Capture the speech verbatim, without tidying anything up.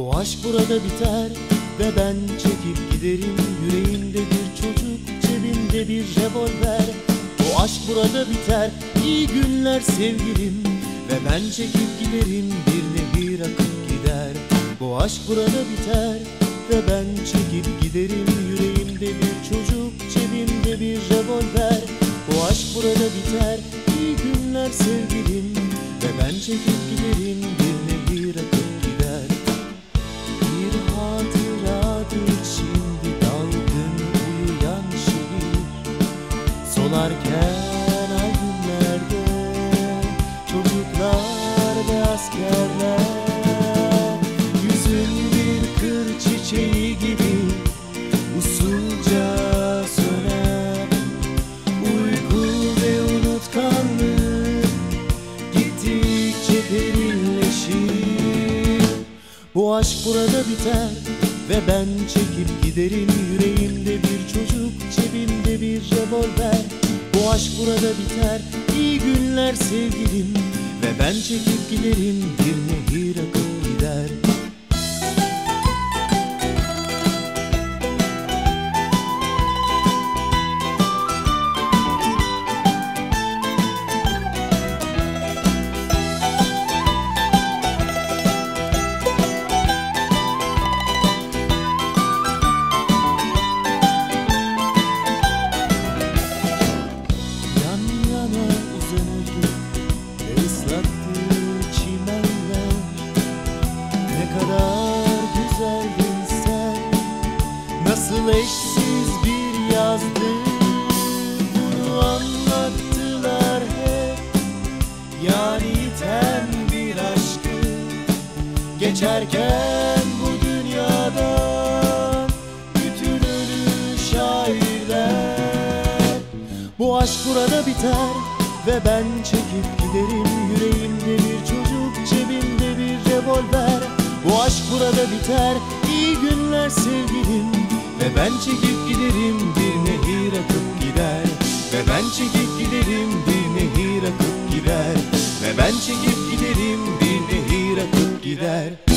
Bu aşk burada biter ve ben çekip giderim. Yüreğimde bir çocuk, cebimde bir revolver. Bu aşk burada biter, iyi günler sevgilim. Ve ben çekip giderim, bir nehir akıp gider. Bu aşk burada biter ve ben çekip giderim. Yüreğimde bir çocuk, cebimde bir revolver. Bu aşk burada biter, iyi günler sevgilim. Ve ben çekip giderim, bir nehir akıp gider. Bir hatıradır şimdi dalgın uyuyan şehir. Solarken aydınlerde çocuklar ve askerler. Yüzün bir kır çiçeği gibi usulca söner. Uyku ve unutkanlık gittikçe derinleşir. Bu aşk burada biter ve ben çekip giderim. Yüreğimde bir çocuk, cebimde bir revolver. Bu aşk burada biter, iyi günler sevgilim. Ve ben çekip giderim, bir nehir akıp gider. Nasıl eşsiz bir yazdı, bunu anlattılar hep. Yani iten bir aşkı geçerken bu dünyadan bütün ölü şairler. Bu aşk burada biter ve ben çekip giderim. Yüreğimde bir çocuk, cebimde bir revolver. Bu aşk burada biter, iyi günler sevgilim. Ve ben çekip giderim, bir nehir akıp gider. Ve ben çekip giderim, bir nehir akıp gider. Ve ben çekip giderim, bir nehir akıp gider.